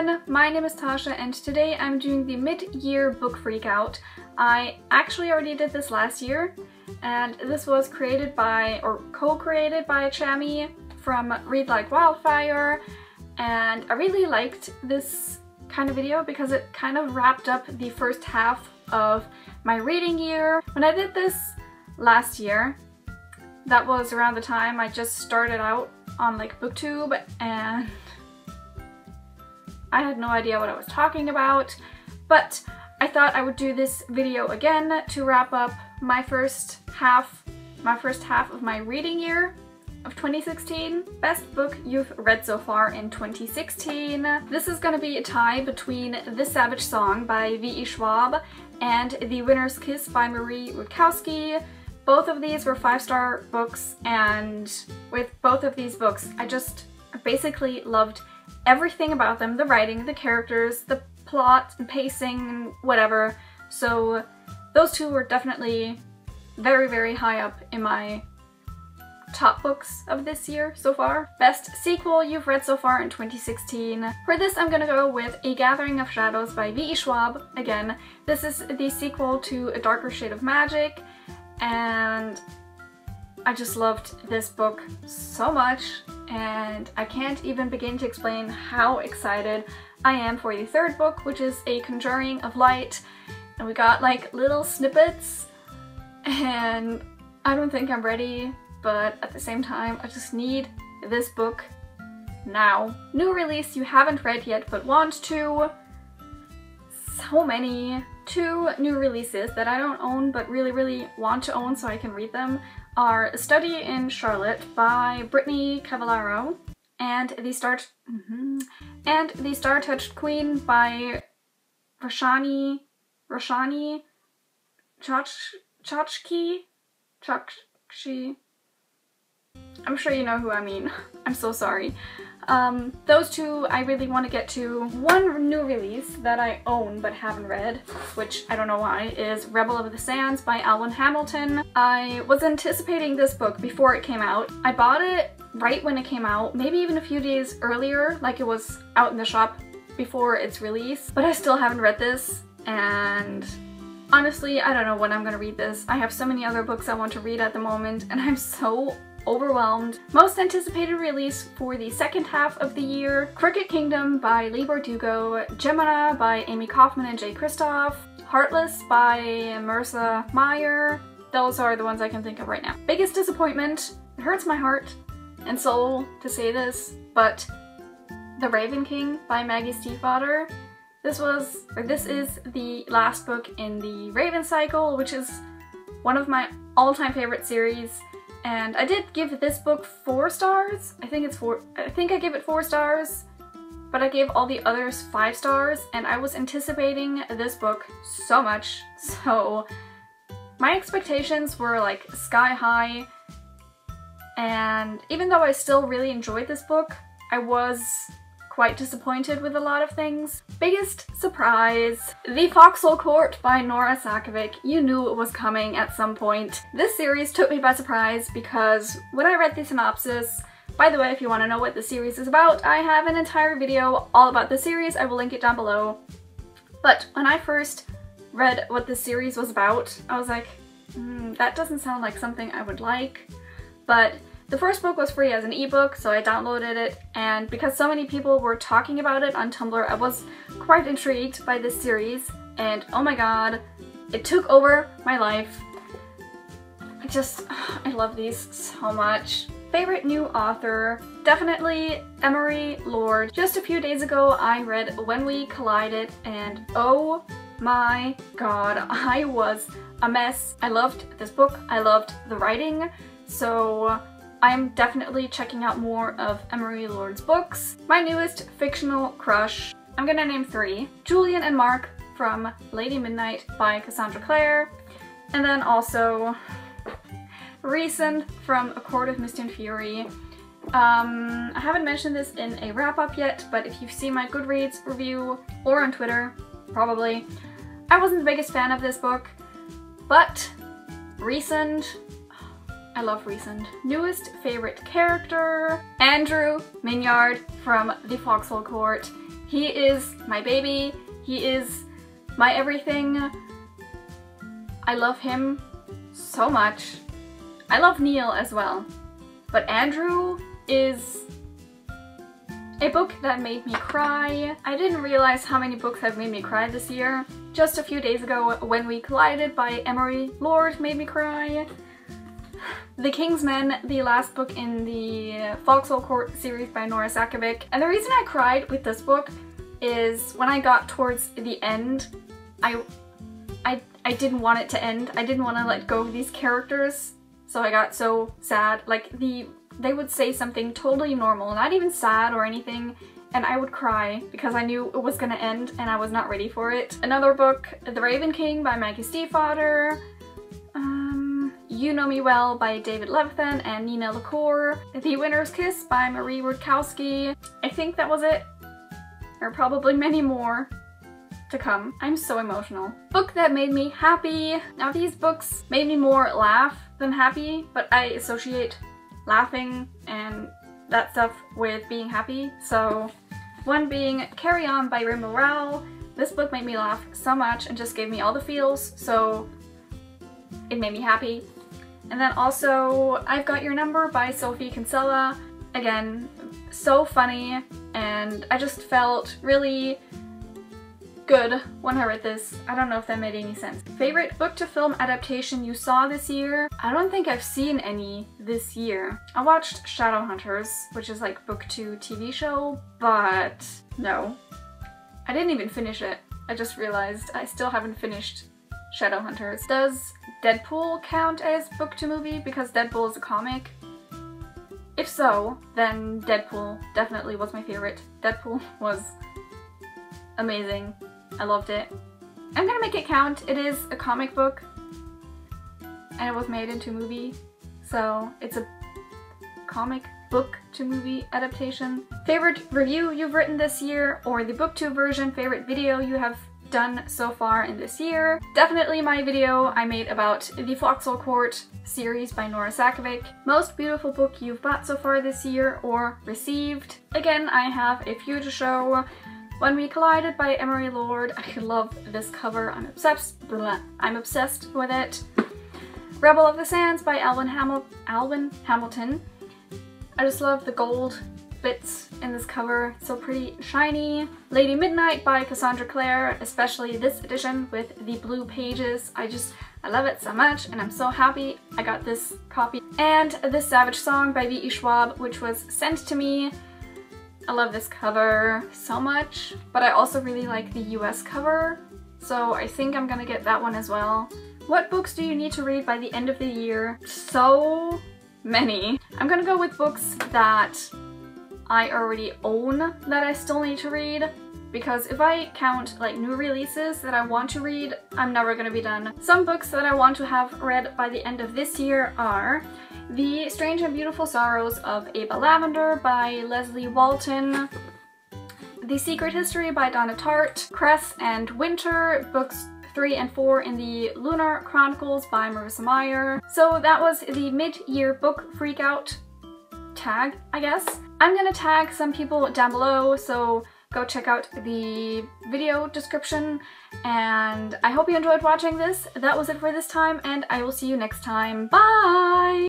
everyone, my name is Tasha and today I'm doing the mid-year book freakout. I actually already did this last year and this was created by, or co-created by, Chami from Read Like Wildfire, and I really liked this kind of video because it kind of wrapped up the first half of my reading year. When I did this last year, that was around the time I just started out on like BookTube and I had no idea what I was talking about, but I thought I would do this video again to wrap up my first half of my reading year of 2016. Best book you've read so far in 2016. This is gonna be a tie between This Savage Song by V.E. Schwab and The Winner's Kiss by Marie Rutkowski. Both of these were 5-star books, and with both of these books I just basically loved everything about them. The writing, the characters, the plot, the pacing, whatever. So those two were definitely very, very high up in my top books of this year so far. Best sequel you've read so far in 2016. For this I'm gonna go with A Gathering of Shadows by V.E. Schwab. Again, this is the sequel to A Darker Shade of Magic, and I just loved this book so much, and I can't even begin to explain how excited I am for the third book, which is A Conjuring of Light. And we got like little snippets, and I don't think I'm ready, but at the same time I just need this book now. New release you haven't read yet but want to. So many. Two new releases that I don't own but really, really want to own so I can read them are Study in Charlotte by Brittany Cavallaro and the Star-Touched Queen by Rashani Chachki. I'm sure you know who I mean. I'm so sorry. Those two I really want to get to. One new release that I own but haven't read, which I don't know why, is Rebel of the Sands by Alwyn Hamilton. I was anticipating this book before it came out. I bought it right when it came out, maybe even a few days earlier, like it was out in the shop before its release, but I still haven't read this, and honestly, I don't know when I'm gonna read this. I have so many other books I want to read at the moment, and I'm so overwhelmed. Most anticipated release for the second half of the year: Crooked Kingdom by Leigh Bardugo, Gemina by Amy Kaufman and Jay Kristoff, Heartless by Marissa Meyer. Those are the ones I can think of right now. Biggest disappointment, it hurts my heart and soul to say this, but The Raven King by Maggie Stiefvater. This is the last book in the Raven Cycle, which is one of my all-time favorite series. And I did give this book 4 stars. I think I gave it 4 stars, but I gave all the others 5 stars, and I was anticipating this book so much, so my expectations were like sky high, and even though I still really enjoyed this book, I was quite disappointed with a lot of things. Biggest surprise: The Foxhole Court by Nora Sakavic. You knew it was coming at some point. This series took me by surprise because when I read the synopsis, by the way, if you want to know what the series is about, I have an entire video all about the series. I will link it down below. But when I first read what the series was about, I was like, that doesn't sound like something I would like. But the first book was free as an ebook, so I downloaded it, and because so many people were talking about it on Tumblr, I was quite intrigued by this series, and oh my god, it took over my life. I love these so much. Favorite new author? Definitely Emery Lord. Just a few days ago I read When We Collided, and oh my god, I was a mess. I loved this book, I loved the writing, so I'm definitely checking out more of Emery Lord's books. My newest fictional crush, I'm gonna name 3. Julian and Mark from Lady Midnight by Cassandra Clare, and then also Reason from A Court of Mist and Fury. I haven't mentioned this in a wrap-up yet, but if you've seen my Goodreads review, or on Twitter, probably, I wasn't the biggest fan of this book, but Reason, I love Reason. Newest favorite character: Andrew Minyard from The Foxhole Court. He is my baby. He is my everything. I love him so much. I love Neil as well. But Andrew is a book that made me cry. I didn't realize how many books have made me cry this year. Just a few days ago, When We Collided by Emery Lord made me cry. The Kingsmen, the last book in the Foxhole Court series by Nora Sakavic. And the reason I cried with this book is when I got towards the end, I didn't want it to end. I didn't want to let go of these characters, so I got so sad. Like, they would say something totally normal, not even sad or anything, and I would cry because I knew it was gonna end and I was not ready for it. Another book, The Raven King by Maggie Stiefvater, You Know Me Well by David Levithan and Nina LaCour, The Winter's Kiss by Marie Rutkowski. I think that was it. There are probably many more to come. I'm so emotional. Book that made me happy. Now, these books made me more laugh than happy, but I associate laughing and that stuff with being happy. So one being Carry On by Rainbow Rowell. This book made me laugh so much and just gave me all the feels, so it made me happy. And then also I've Got Your Number by Sophie Kinsella. Again, so funny, and I just felt really good when I read this. I don't know if that made any sense. Favorite book to film adaptation you saw this year? I don't think I've seen any this year. I watched Shadowhunters, which is like BookTube TV show, but no. I didn't even finish it. I just realized I still haven't finished Shadowhunters. Does Deadpool count as book to movie because Deadpool is a comic? If so, then Deadpool definitely was my favorite. Deadpool was amazing. I loved it. I'm gonna make it count. It is a comic book and it was made into a movie, so it's a comic book to movie adaptation. Favorite review you've written this year, or the BookTube version, favorite video you have done so far in this year. Definitely my video I made about the Foxhole Court series by Nora Sakavic. Most beautiful book you've bought so far this year or received. Again, I have a few to show. When We Collided by Emery Lord. I love this cover. I'm obsessed. Blah. I'm obsessed with it. Rebel of the Sands by Alwyn Hamilton. I just love the gold bits in this cover. It's so pretty and shiny. Lady Midnight by Cassandra Clare, especially this edition with the blue pages. I love it so much, and I'm so happy I got this copy. And This Savage Song by V.E. Schwab, which was sent to me. I love this cover so much, but I also really like the US cover, so I think I'm gonna get that one as well. What books do you need to read by the end of the year? So many. I'm gonna go with books that I already own that I still need to read, because if I count like new releases that I want to read, I'm never gonna be done. Some books that I want to have read by the end of this year are The Strange and Beautiful Sorrows of Ava Lavender by Leslie Walton, The Secret History by Donna Tartt, Cress and Winter, books 3 and 4 in the Lunar Chronicles by Marissa Meyer. So that was the mid-year book freakout tag, I guess. I'm gonna tag some people down below, so go check out the video description, and I hope you enjoyed watching this. That was it for this time, and I will see you next time. Bye!